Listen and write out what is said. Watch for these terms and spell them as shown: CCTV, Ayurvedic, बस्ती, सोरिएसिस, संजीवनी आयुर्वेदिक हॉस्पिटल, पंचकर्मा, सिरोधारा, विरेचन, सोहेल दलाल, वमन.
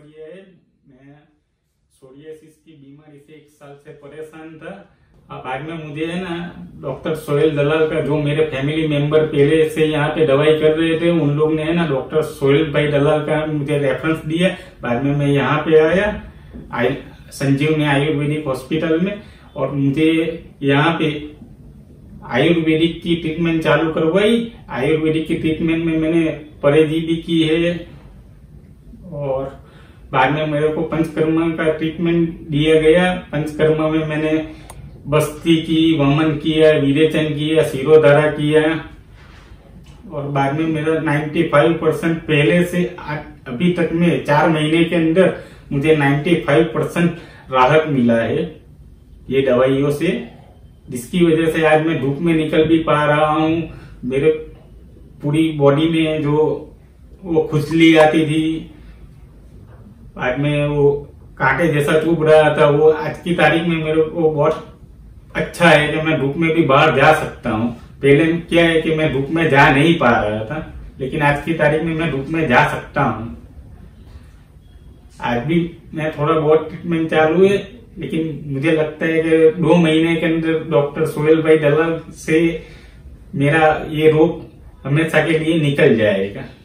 कापड़िया है। मैं सोरिएसिस की बीमारी से 1 साल से परेशान था। अब आज में मुझे है ना डॉक्टर सोहेल दलाल का, जो मेरे फैमिली मेंबर पहले से यहाँ पे दवाई कर रहे थे, उन लोग ने है ना डॉक्टर सोहेल भाई दलाल का मुझे रेफरेंस दिया। बाद में मैं यहाँ पे आया संजीवनी आयुर्वेदिक हॉस्पिटल में, और मुझे यहाँ पे आयुर्वेदिक की ट्रीटमेंट चालू करवाई। आयुर्वेदिक की ट्रीटमेंट में मैंने परहेजी भी की है, और बाद में मेरे को पंचकर्मा का ट्रीटमेंट दिया गया। पंचकर्मा में मैंने बस्ती की, वमन किया, विरेचन किया, सिरोधारा किया, और बाद में मेरा 95% पहले से अभी तक में 4 महीने के अंदर मुझे 95% राहत मिला है ये दवाइयों से, जिसकी वजह से आज मैं धूप में निकल भी पा रहा हूँ। मेरे पूरी बॉडी में जो वो खुजली आती थी, बाद में वो कांटे जैसा चुभ रहा था, वो आज की तारीख में मेरे को बहुत अच्छा है कि मैं धूप में भी बाहर जा सकता हूँ। पहले क्या है कि मैं धूप में जा नहीं पा रहा था, लेकिन आज की तारीख में मैं धूप में जा सकता हूँ। आज भी मैं थोड़ा बहुत ट्रीटमेंट चालू है, लेकिन मुझे लगता है कि 2 महीने के अंदर डॉक्टर सोहेल भाई दलाल से मेरा ये रोग हमेशा के लिए निकल जाएगा।